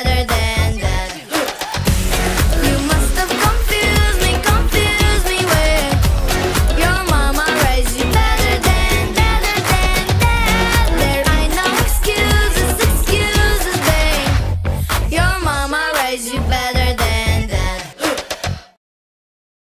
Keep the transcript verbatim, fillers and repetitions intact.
better than